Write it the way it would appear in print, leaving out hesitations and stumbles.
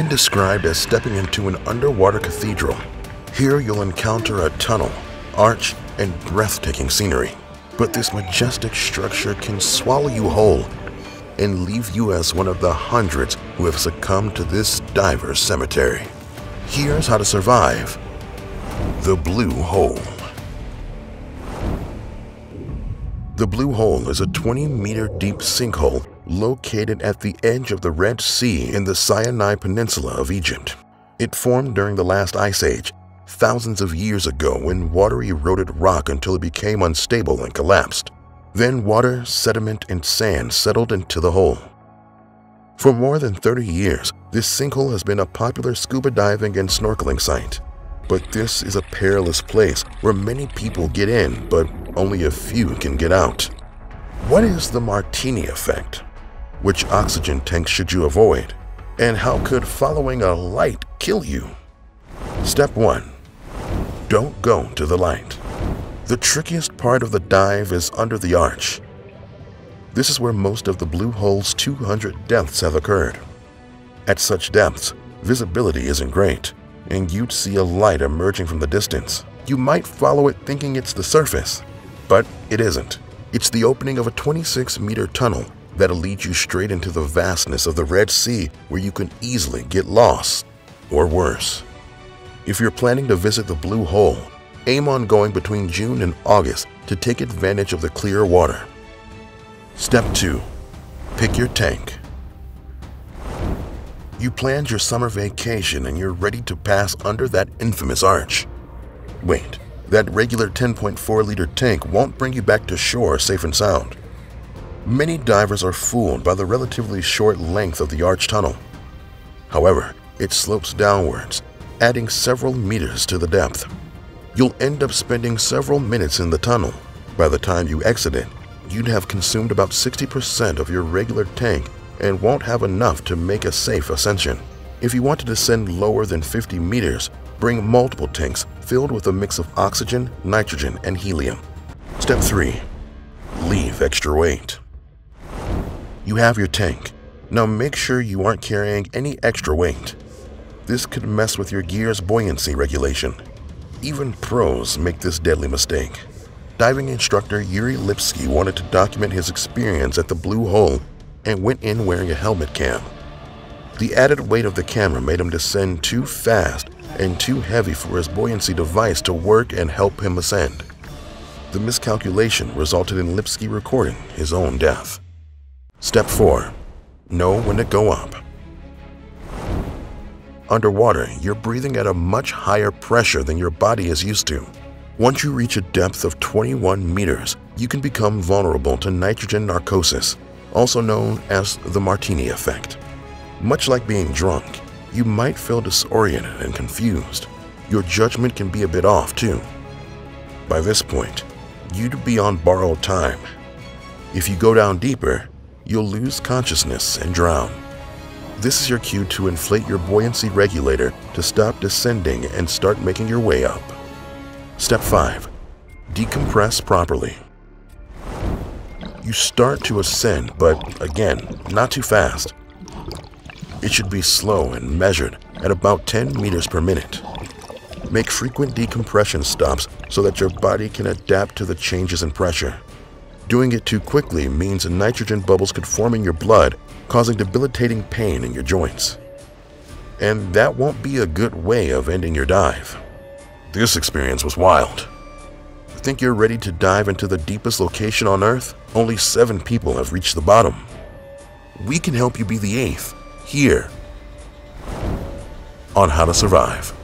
been described as stepping into an underwater cathedral. Here you'll encounter a tunnel, arch, and breathtaking scenery. But this majestic structure can swallow you whole and leave you as one of the hundreds who have succumbed to this diver's cemetery. Here's how to survive the Blue Hole. The Blue Hole is a 20-meter deep sinkhole located at the edge of the Red Sea in the Sinai Peninsula of Egypt. It formed during the last ice age, thousands of years ago, when water eroded rock until it became unstable and collapsed. Then water, sediment, and sand settled into the hole. For more than 30 years, this sinkhole has been a popular scuba diving and snorkeling site. But this is a perilous place where many people get in, but only a few can get out. What is the Martini effect? Which oxygen tanks should you avoid? And how could following a light kill you? Step 1. Don't go to the light. The trickiest part of the dive is under the arch. This is where most of the Blue Hole's 200 deaths have occurred. At such depths, visibility isn't great, and you'd see a light emerging from the distance. You might follow it thinking it's the surface, but it isn't. It's the opening of a 26-meter tunnel that'll lead you straight into the vastness of the Red Sea, where you can easily get lost, or worse. If you're planning to visit the Blue Hole, aim on going between June and August to take advantage of the clear water. Step 2. Pick your tank. You planned your summer vacation and you're ready to pass under that infamous arch. Wait, that regular 10.4-liter tank won't bring you back to shore safe and sound. Many divers are fooled by the relatively short length of the arch tunnel. However, it slopes downwards, adding several meters to the depth. You'll end up spending several minutes in the tunnel. By the time you exit it, you'd have consumed about 60% of your regular tank and won't have enough to make a safe ascension. If you want to descend lower than 50 meters, bring multiple tanks filled with a mix of oxygen, nitrogen, and helium. Step 3. Leave extra weight. You have your tank. Now make sure you aren't carrying any extra weight. This could mess with your gear's buoyancy regulation. Even pros make this deadly mistake. Diving instructor Yuri Lipsky wanted to document his experience at the Blue Hole and went in wearing a helmet cam. The added weight of the camera made him descend too fast and too heavy for his buoyancy device to work and help him ascend. The miscalculation resulted in Lipsky recording his own death. Step 4. Know when to go up. Underwater, you're breathing at a much higher pressure than your body is used to. Once you reach a depth of 21 meters, you can become vulnerable to nitrogen narcosis, also known as the Martini effect. Much like being drunk, you might feel disoriented and confused. Your judgment can be a bit off, too. By this point, you'd be on borrowed time. If you go down deeper, you'll lose consciousness and drown. This is your cue to inflate your buoyancy regulator to stop descending and start making your way up. Step 5. Decompress properly. You start to ascend, but again, not too fast. It should be slow and measured at about 10 meters per minute. Make frequent decompression stops so that your body can adapt to the changes in pressure. Doing it too quickly means nitrogen bubbles could form in your blood, causing debilitating pain in your joints. And that won't be a good way of ending your dive. This experience was wild. Think you're ready to dive into the deepest location on Earth? Only 7 people have reached the bottom. We can help you be the 8th, here on How to Survive.